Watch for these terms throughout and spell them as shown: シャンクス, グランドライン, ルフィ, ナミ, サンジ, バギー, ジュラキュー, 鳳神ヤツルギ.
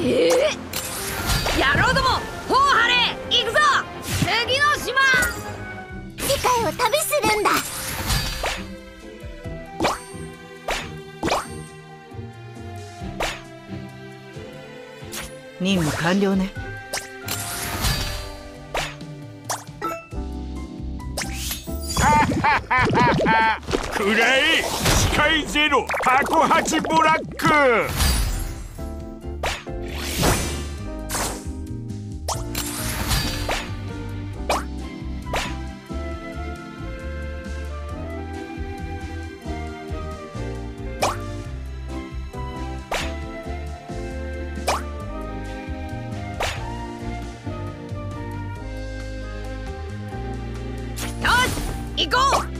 野郎ども、頬張れ、行くぞ。次の島。世界を旅するんだ。任務完了ね。くらえ、視界ゼロ、タコハチブラック。行こう。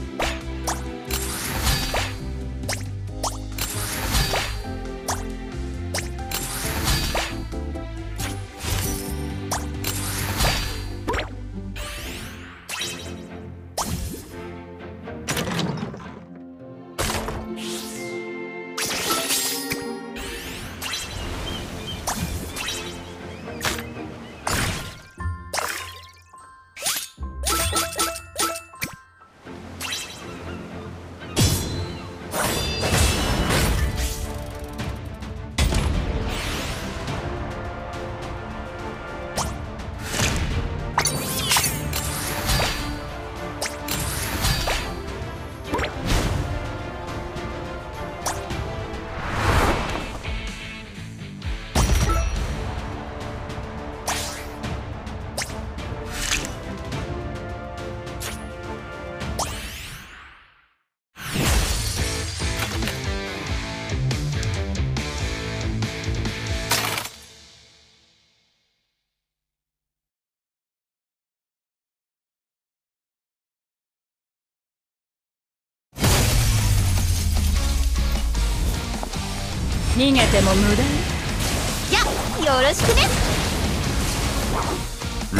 逃げても無駄。じゃ、よろしくね。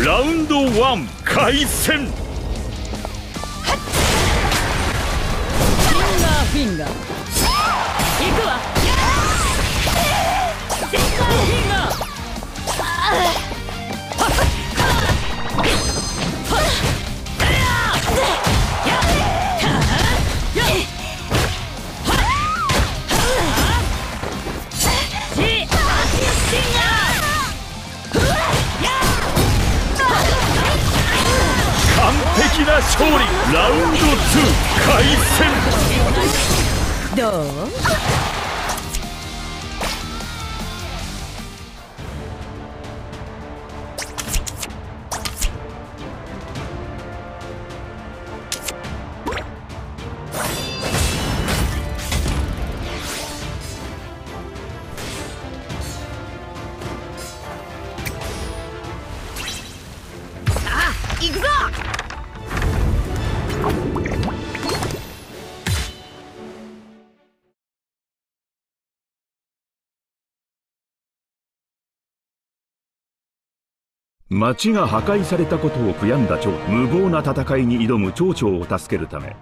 ラウンド1開戦。フィンガーフィンガー。行くわ。フィンガー。完璧な勝利。ラウンド2開戦。どう？さあ、行くぞ！町が破壊されたことを悔やんだ無謀な戦いに挑む町長を助けるため、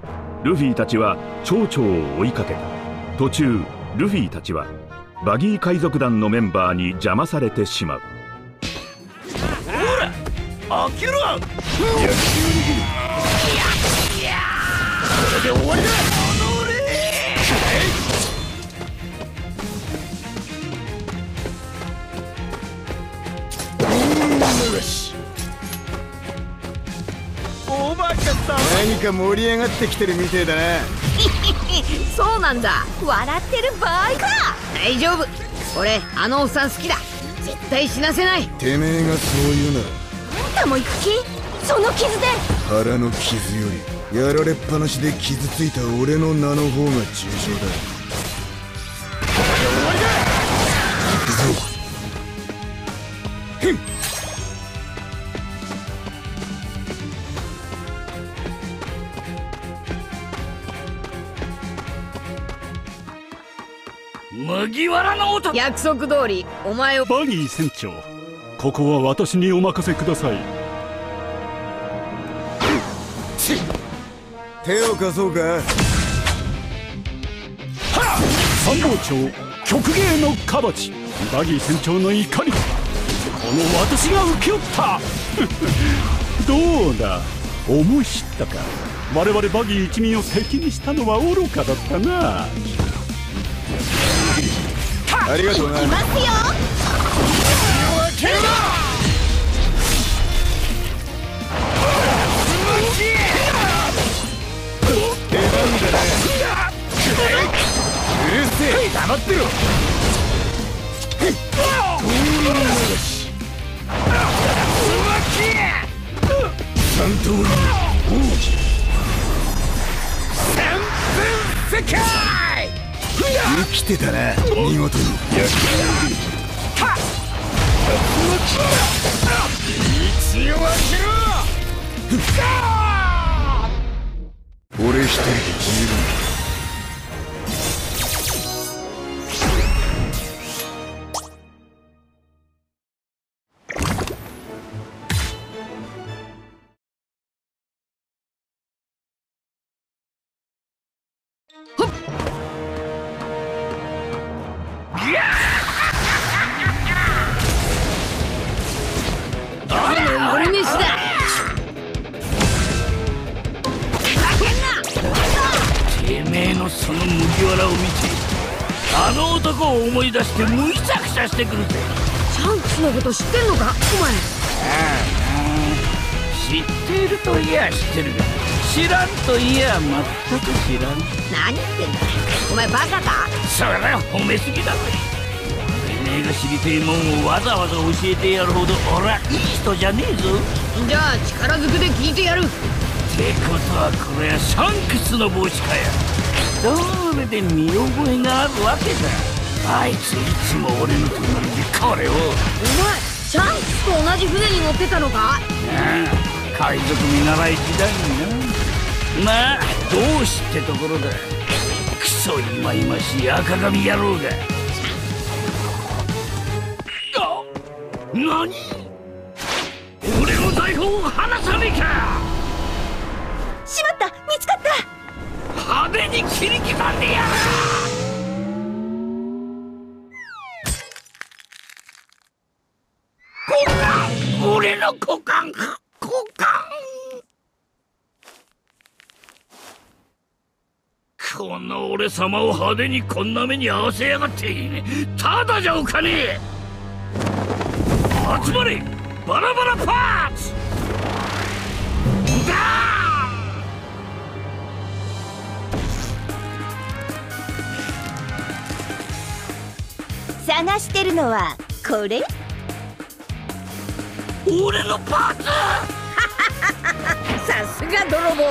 ルフィたちは町長を追いかけた。途中、ルフィたちはバギー海賊団のメンバーに邪魔されてしまう。ほら、開けろ。焼きおにぎり。いや、これで終わりだ。おバカさん、何か盛り上がってきてるみてえだな。そうなんだ。笑ってる場合か。大丈夫、俺あのおっさん好きだ。絶対死なせない。てめえがそう言うな。あんたも行く気？その傷で。腹の傷よりやられっぱなしで傷ついた俺の名の方が重傷だ。終わりだ。行くぞ。麦わらの男。約束通りお前を。バギー船長、ここは私にお任せください。手を貸そうか。はっ、参謀長曲芸のカバチバギー船長の怒り、この私が請け負った。どうだ、思い知ったか。我々バギー一味を敵にしたのは愚かだったな。ありがとうな。行きますよ。手を開けろ。黙ってろ。生きてたな、見事に。俺一人で消えるんだ。思い出してむしゃくしゃしてくるぜ。チャンクスのこと知ってんのかお前。知っているといや知ってるが、知らんといや全く知らん。何言ってんだお前、バカか。そりゃ褒めすぎだぜ。お前が知りてえもんをわざわざ教えてやるほど俺はいい人じゃねえぞ。じゃあ力ずくで聞いてやる。ってことはこれはシャンクスの帽子かや。どれで見覚えがあるわけだ。あいついつも俺の隣でこれを。お前シャンクスと同じ船に乗ってたのか。ああ、海賊見習い時代にな。まあどうしてところだ。クソいまいましい赤髪野郎が。あ、何、俺の財宝を離さねえか。しまった、見つかった。派手に切り刻んでやる。俺の股間、股間。こんな俺様を派手にこんな目に合わせやがって、ただじゃおかねえ。集まれバラバラパーツだ。探してるのはこれ。俺のパーツ。さすが泥棒。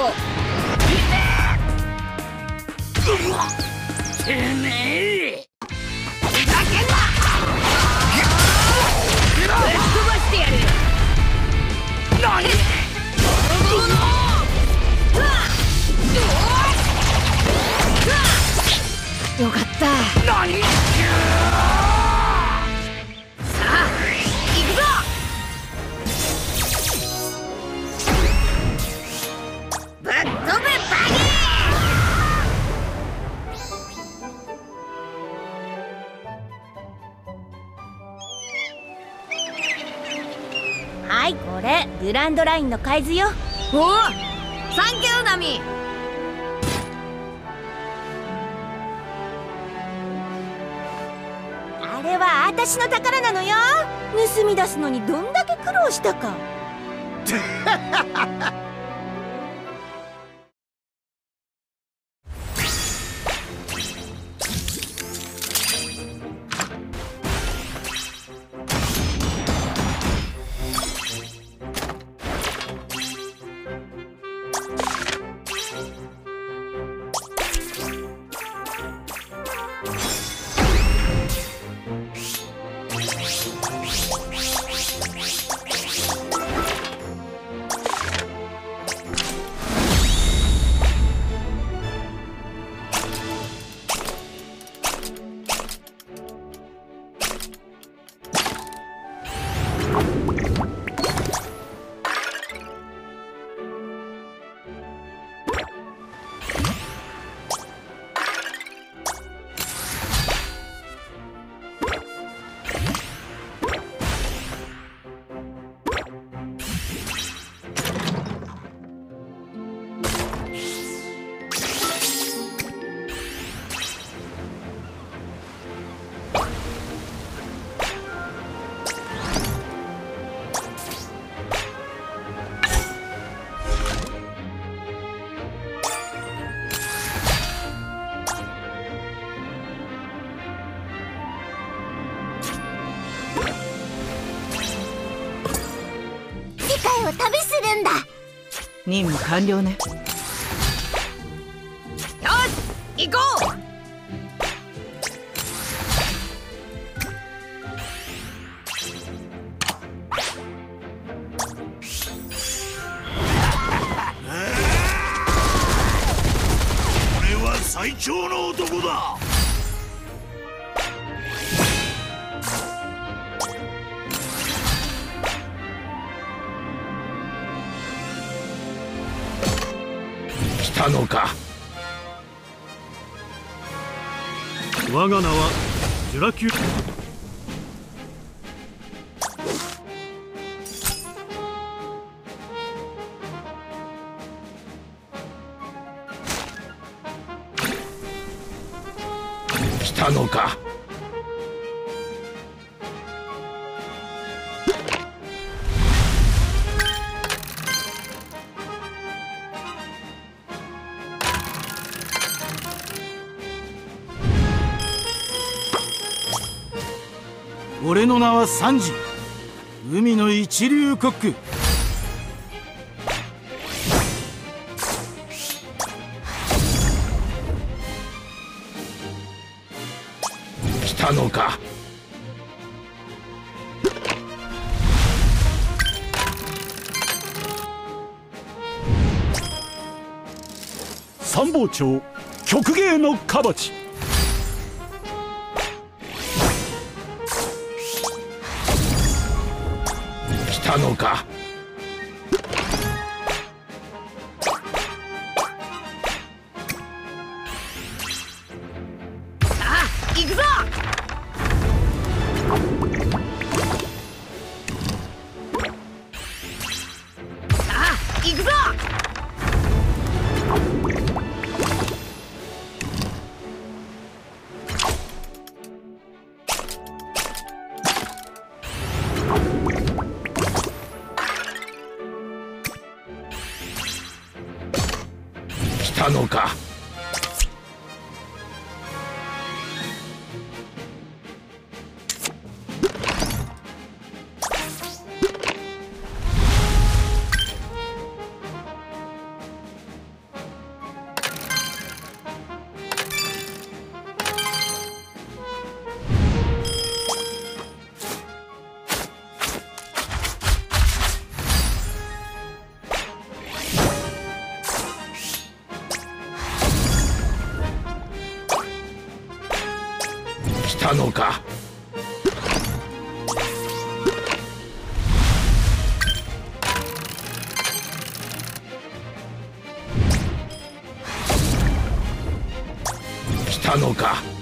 うわっ、てめえふざけんな。ぶっ飛ばしてやる。何泥棒の。うわっ、よかった。何、さあ行くぞ。ぶっ飛べバギー。はい、これグランドラインの海図よ。おお、サンキューナミ。あれは私の宝なのよ。盗み出すのにどんだけ苦労したか。を旅するんだ。任務完了ね。よし、行こう。最強の男だ。来たのか。我が名はジュラキュー。たのか。俺の名はサンジ、海の一流コック。来たのか。三宝町曲芸のカバチ。来たのか。さあ行くぞ。行くぞ。来たのか。来たのか。来たのか。